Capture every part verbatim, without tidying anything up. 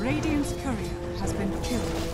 Radiant's courier has been killed.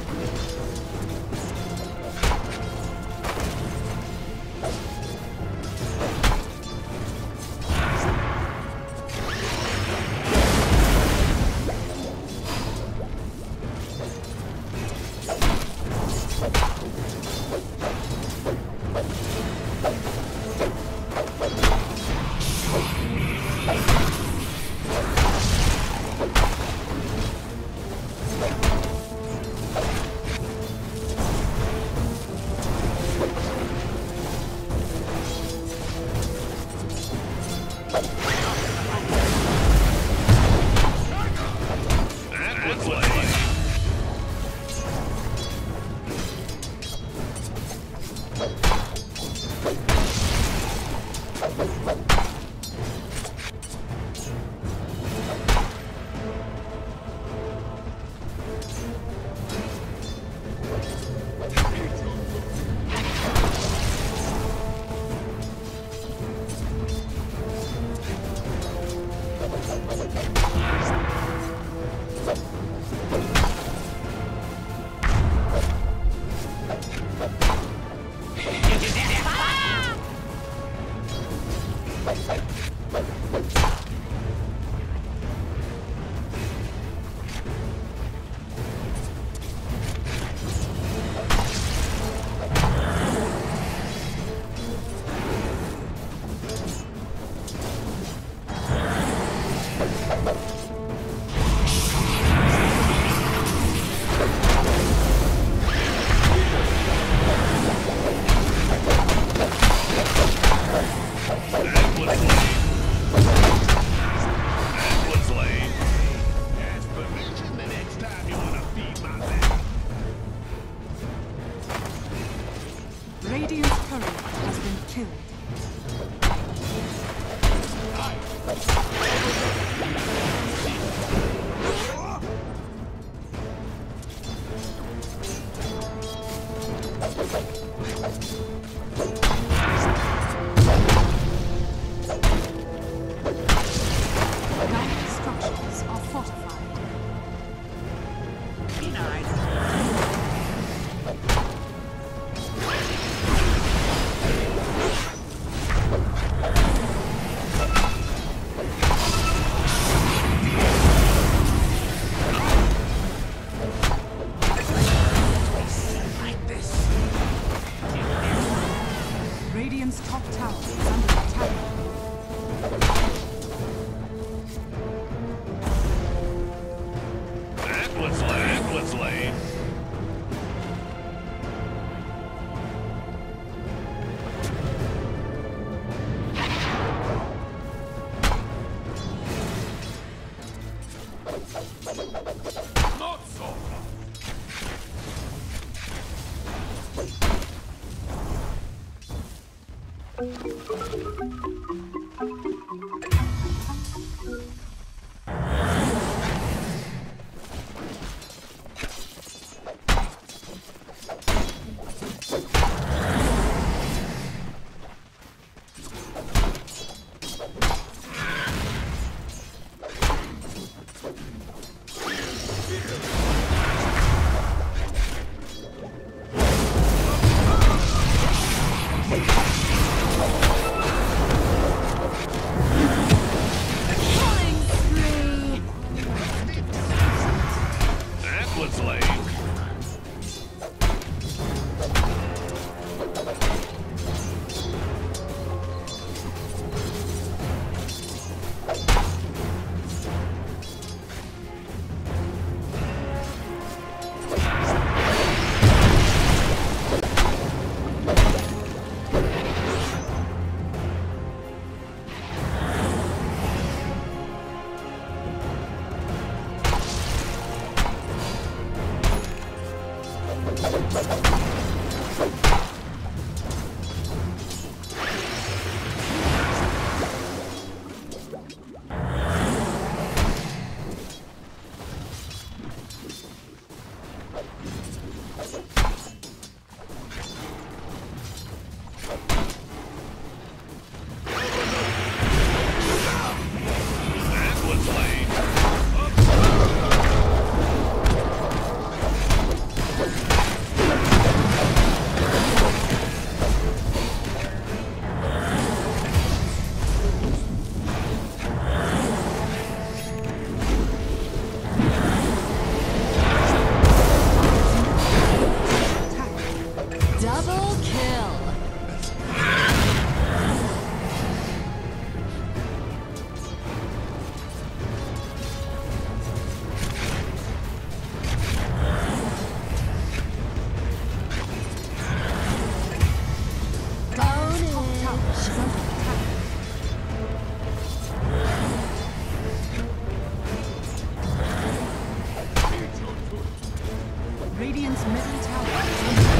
Radiant's middle tower is under attack.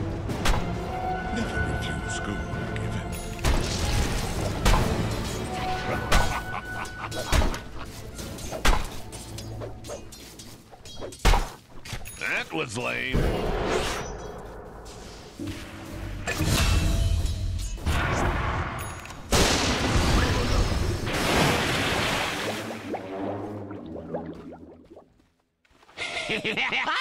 Never refuse gold given. That was lame. Radiant's tower is under attack. Radiant's tower has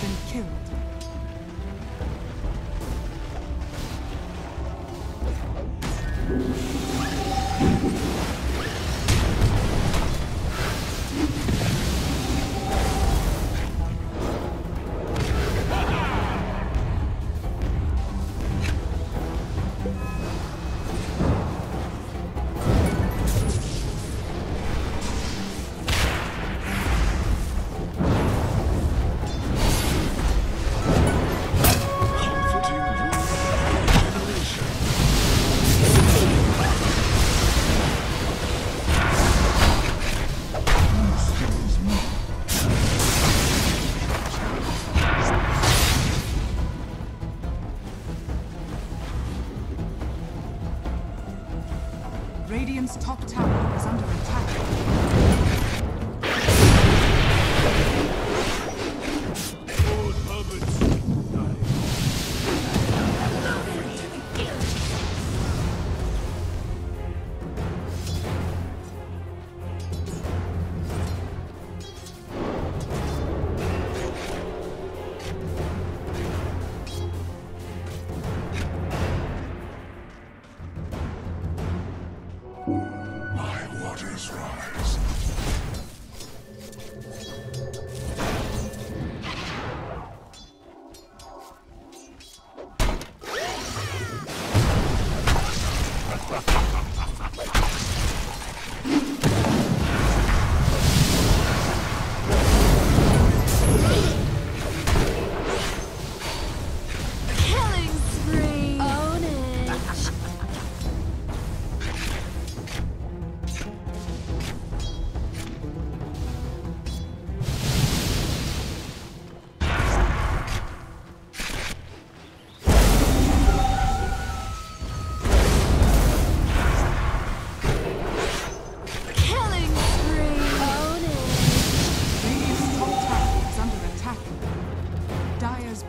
been killed. Radiant's top tower is under attack.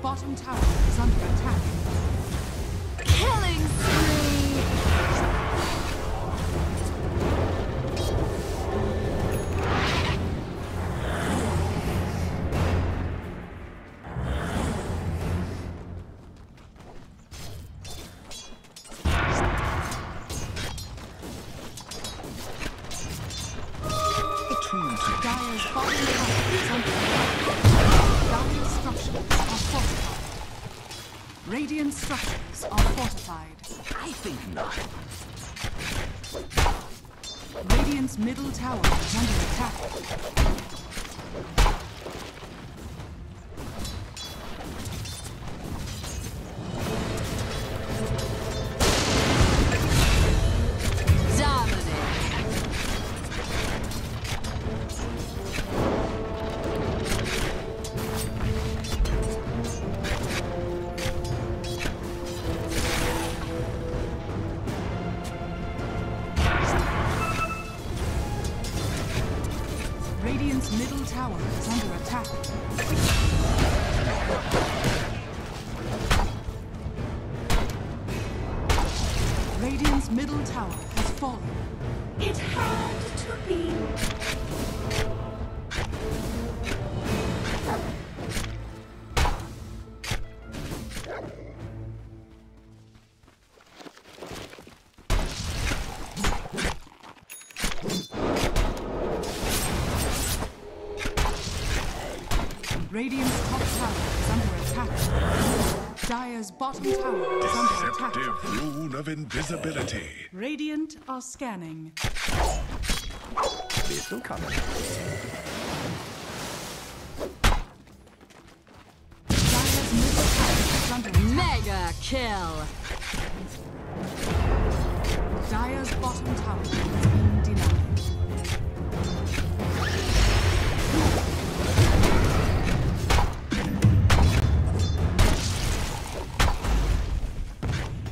Bottom tower is under attack. Killing spree! Dire's bottom tower is under attack. Dire's structures are fortified. Radiant structures are fortified. I think not. Radiant's middle tower is under attack. Middle tower is under attack. Radiant's middle tower has fallen. It had to be. Radiant's top tower is under attack. Dire's bottom tower is under attack. Deceptive rune of invisibility. Radiant are scanning. They're still coming. Dire's middle tower is under attack. Mega kill. Dire's bottom tower is being denied.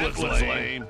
That was lame.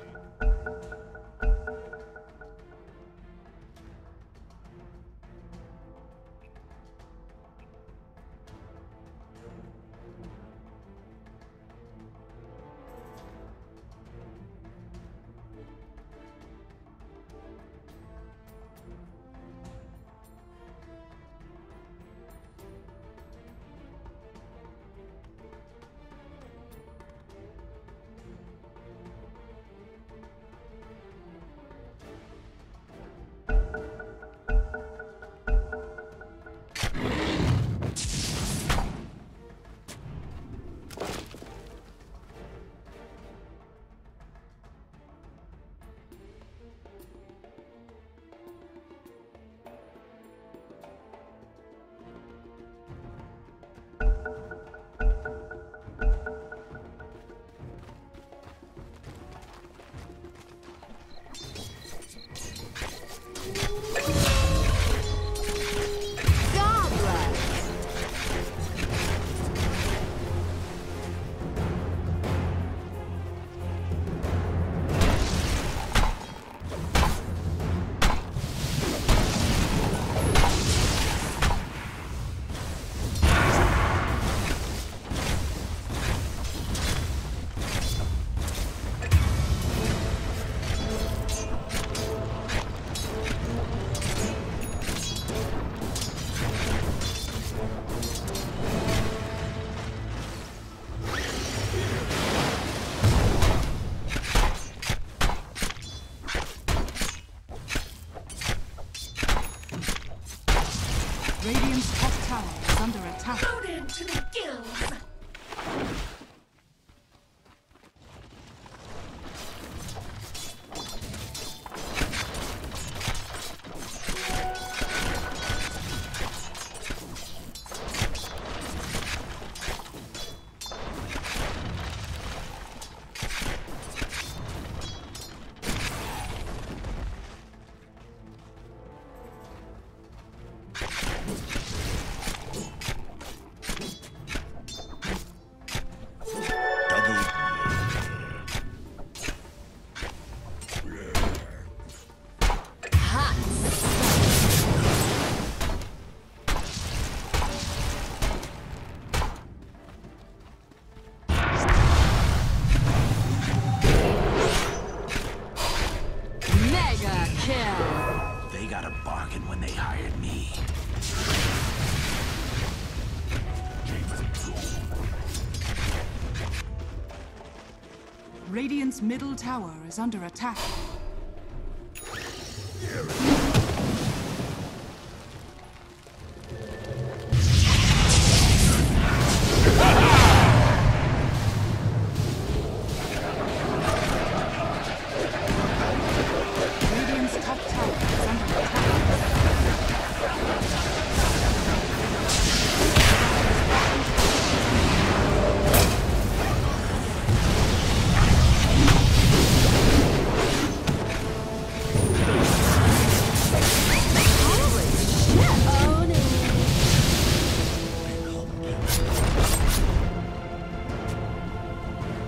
out a bargain when they hired me. Radiant's middle tower is under attack.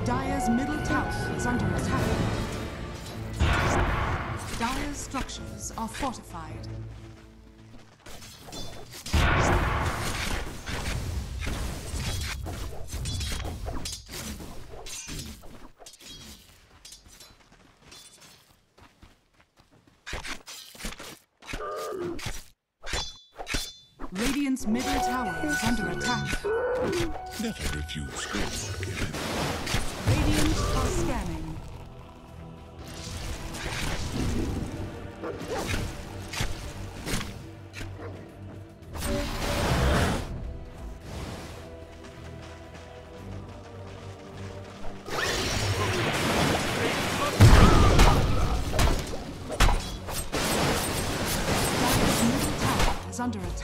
Dire's middle tower is under attack. Dire's structures are fortified. Radiant's middle tower is under attack. Never refuse good again. Radiant are scanning. Dire's middle tower is under attack.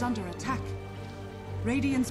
Under attack. Radiant's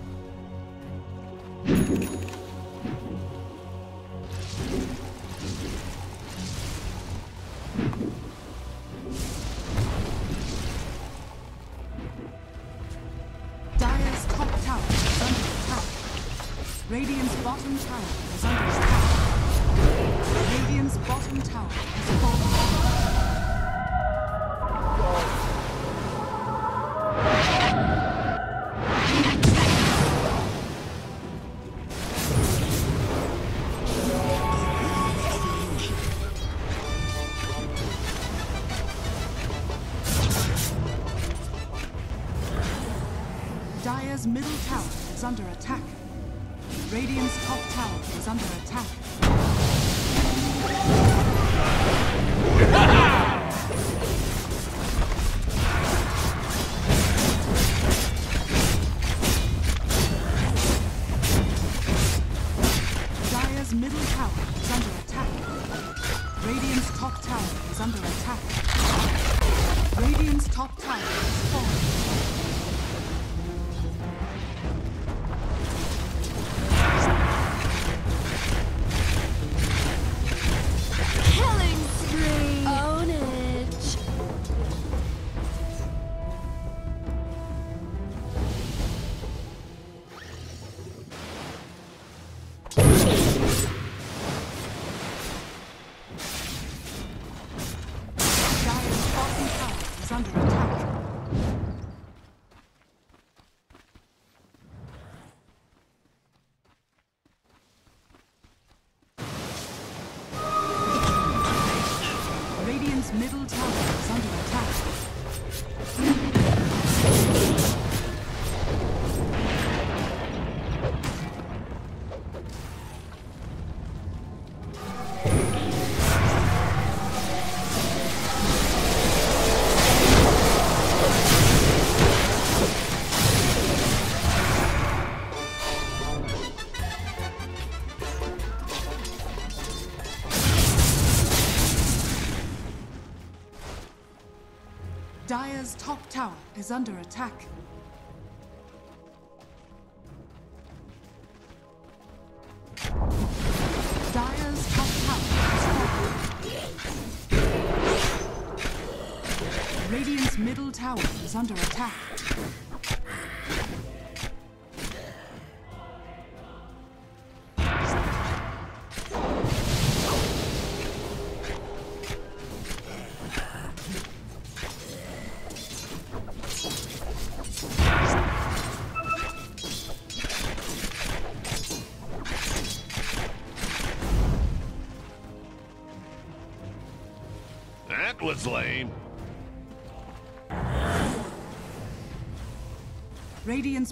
Dire's top tower is under attack. Radiant's bottom tower is under attack. Radiant's bottom tower is falling. Dire's middle tower is under attack. Radiant's top tower is under attack. Dire's middle tower is under attack. Radiant's top tower is under attack. Radiant's top tower is falling. Middle tower is under attack. Dire's top tower is under attack. Dire's top tower is falling. Radiant's middle tower is under attack. that was lame. Radiant's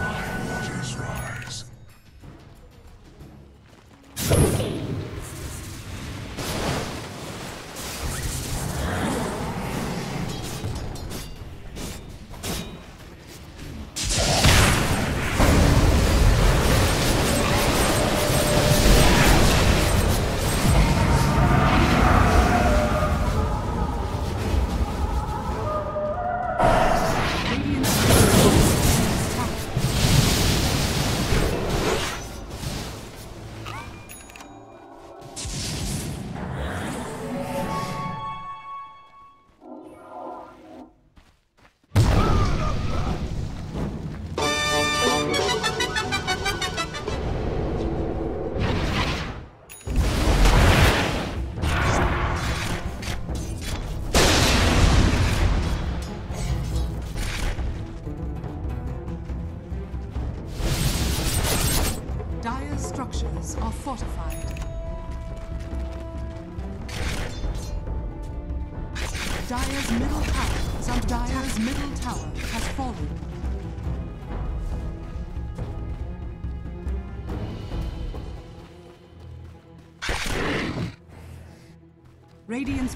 Waters rise. Structures are fortified. Dire's middle tower is under attack. Dire's middle tower has fallen. Radiant's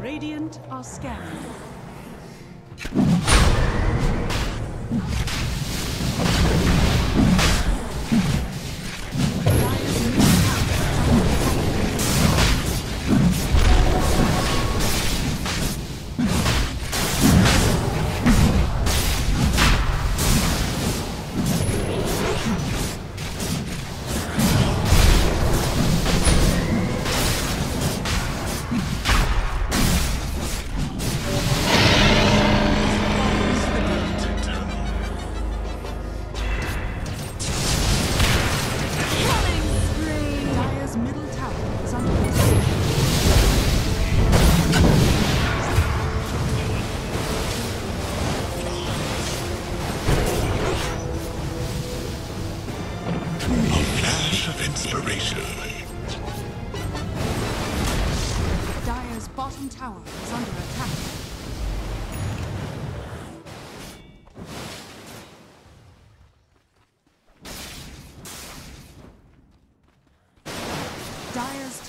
Radiant are scanning. Dire's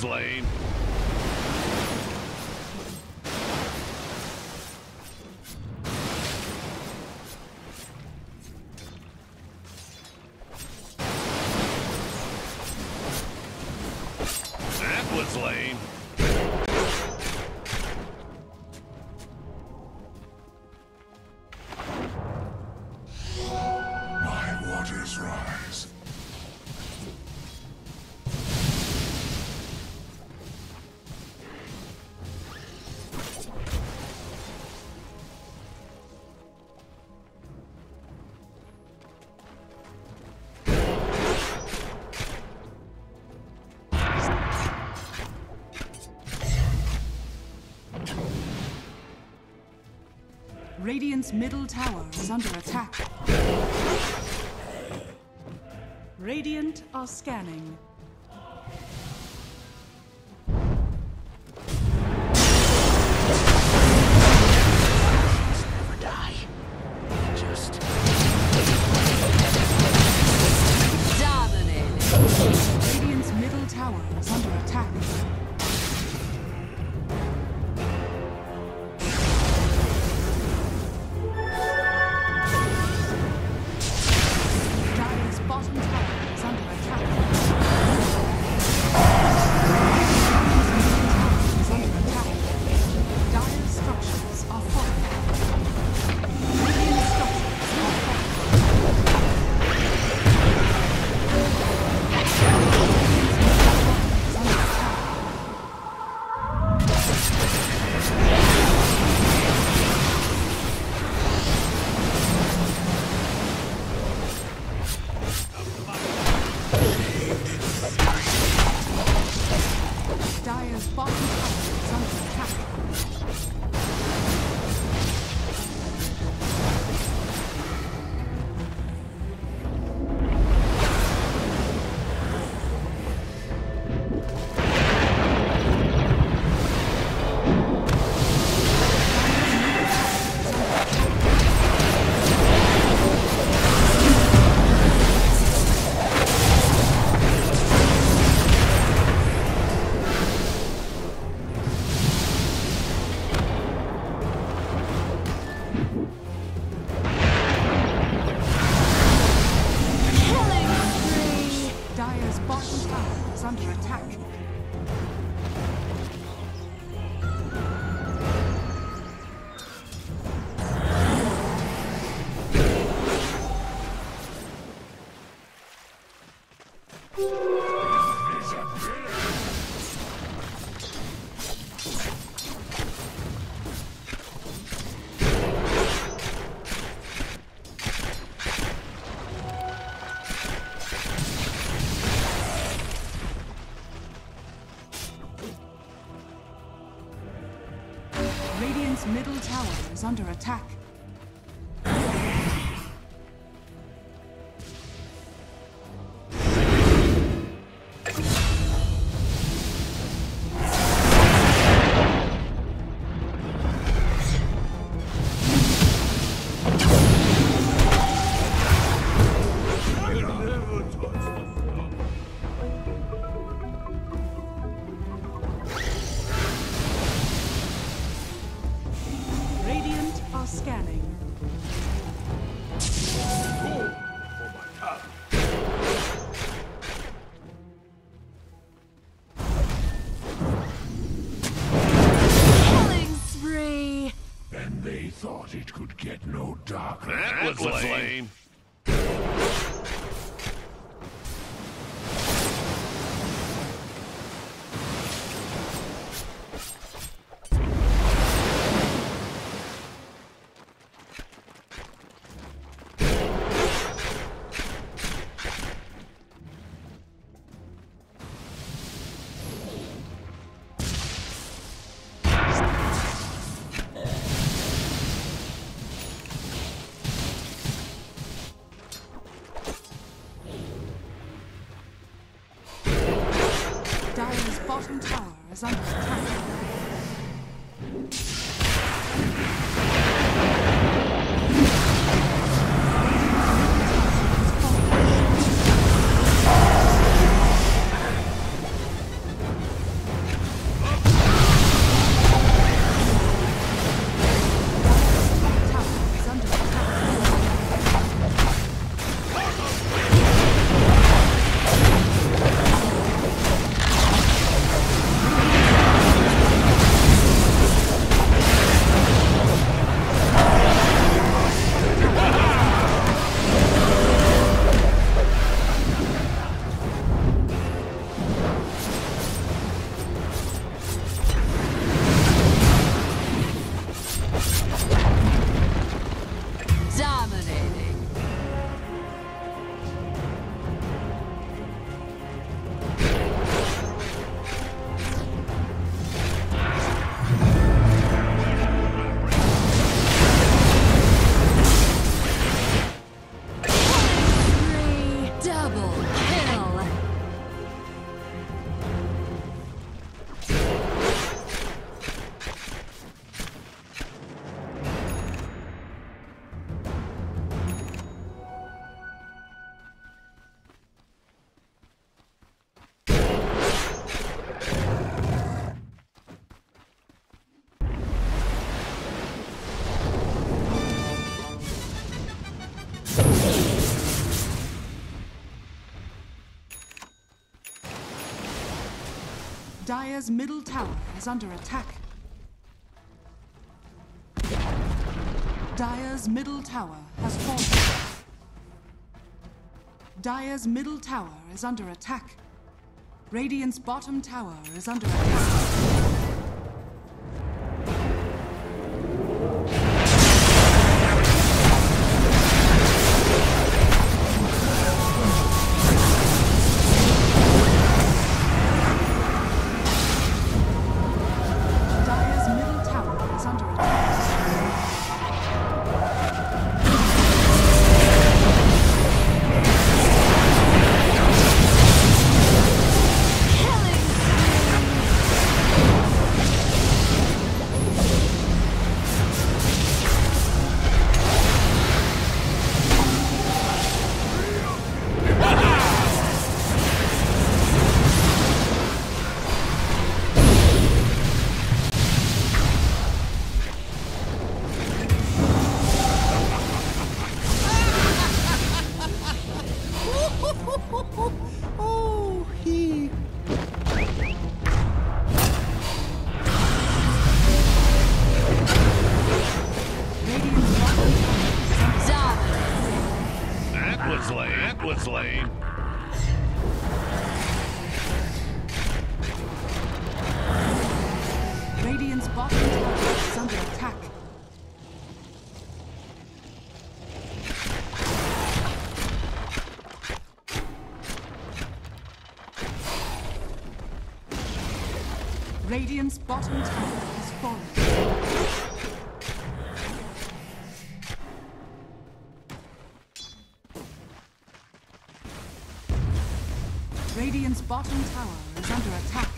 Defense lane. That was lame. My waters rise. Radiant's middle tower is under attack. Radiant are scanning. Radiant's middle tower is under attack. It could get no darker. That was lame. Dire's middle tower is under attack. Dire's middle tower has fallen. Dire's middle tower is under attack. Radiant's bottom tower is under attack. Radiant's bottom tower has fallen. Radiant's bottom tower is under attack.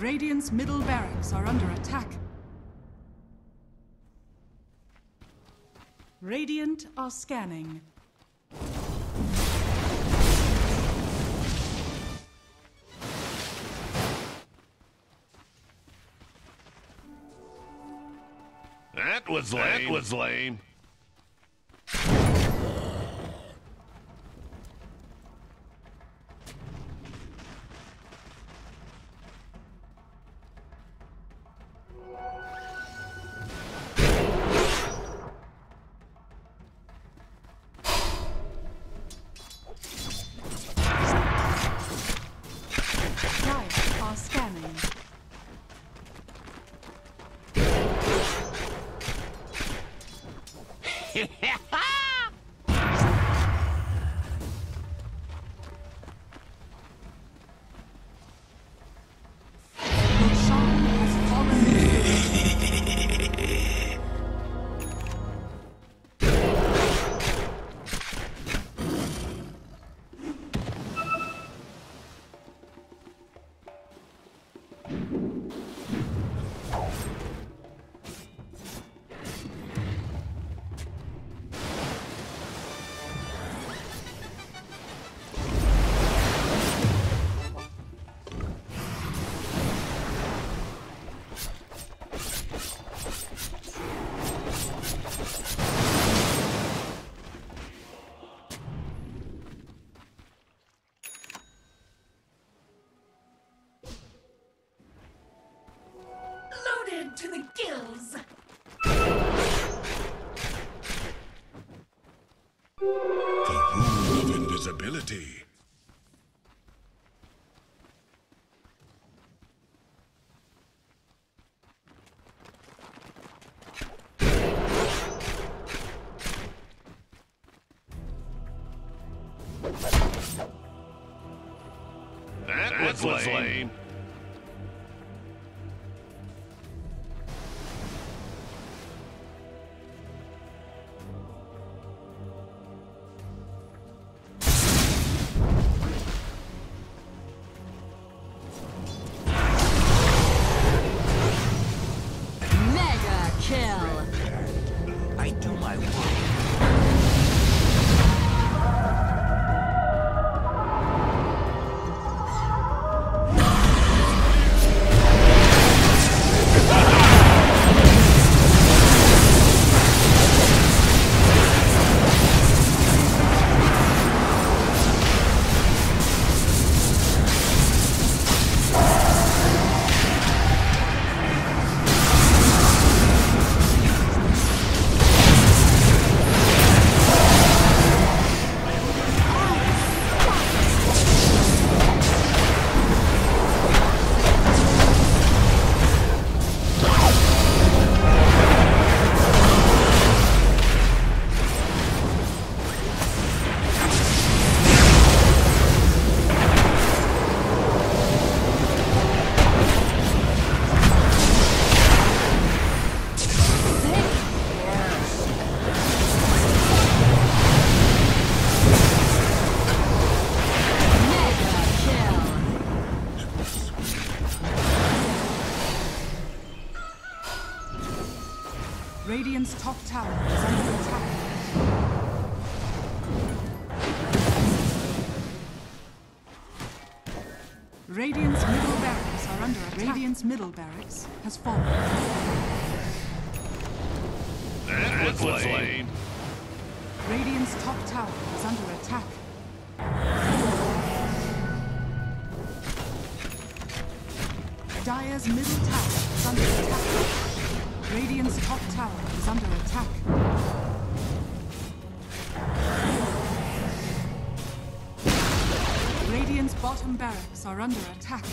Radiant's middle barracks are under attack. Radiant are scanning. That was lame. That was lame. To the gills. The rule of invisibility. That, that was lame. lame. Kill. I do my Radiant's top tower is under attack. Radiant's middle barracks are under attack. Radiant's middle barracks has fallen. That was lame. Radiant's top tower is under attack. Dire's middle tower is under attack. Radiant's top tower is under attack. Radiant's bottom barracks are under attack.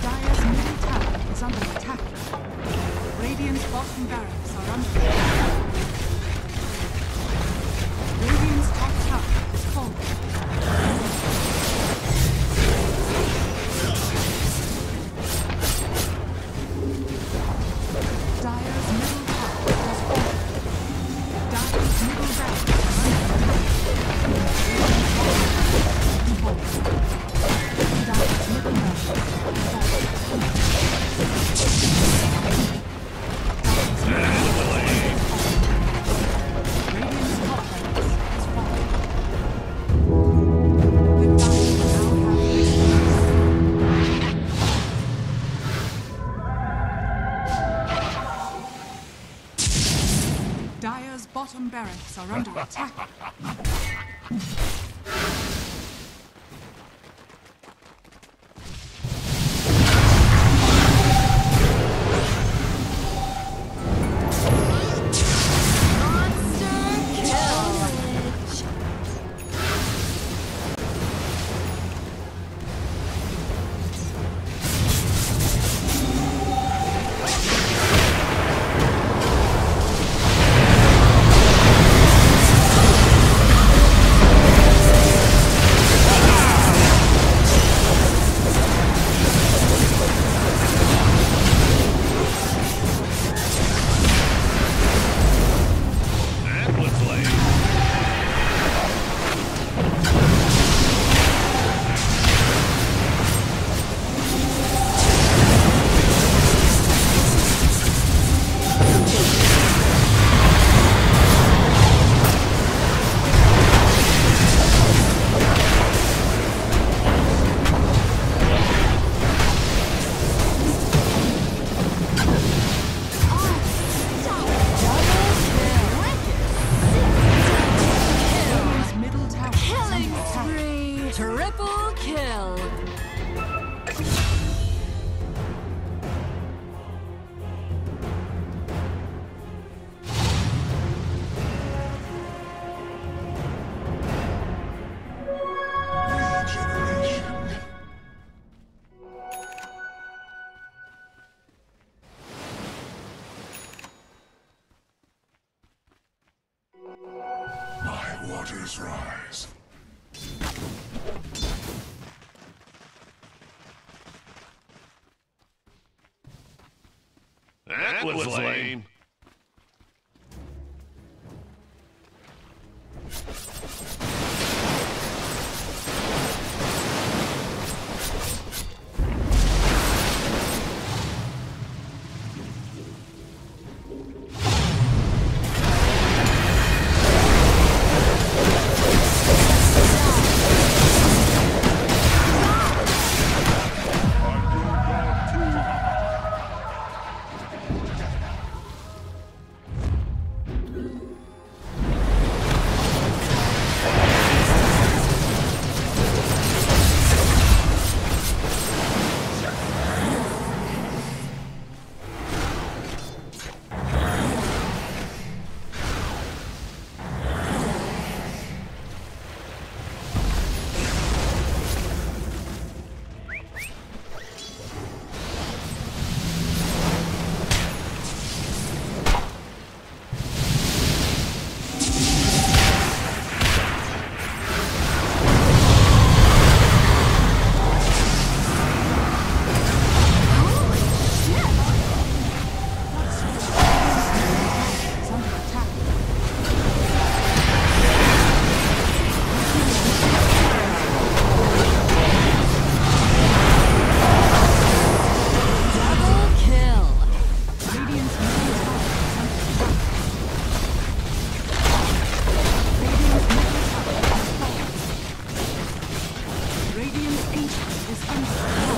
Dire's middle tower is under attack. Radiant's bottom barracks are under attack. Radiant's top tower is falling. Dire's middle tower has fallen. Dire's middle barracks are under attack. Dire's middle barracks has fallen. Dire's middle barracks has fallen. Radiant's top barracks has fallen. The Dire now have victory. Dire's bottom barracks are under attack. Rise. That was lame. ancient is uncertain.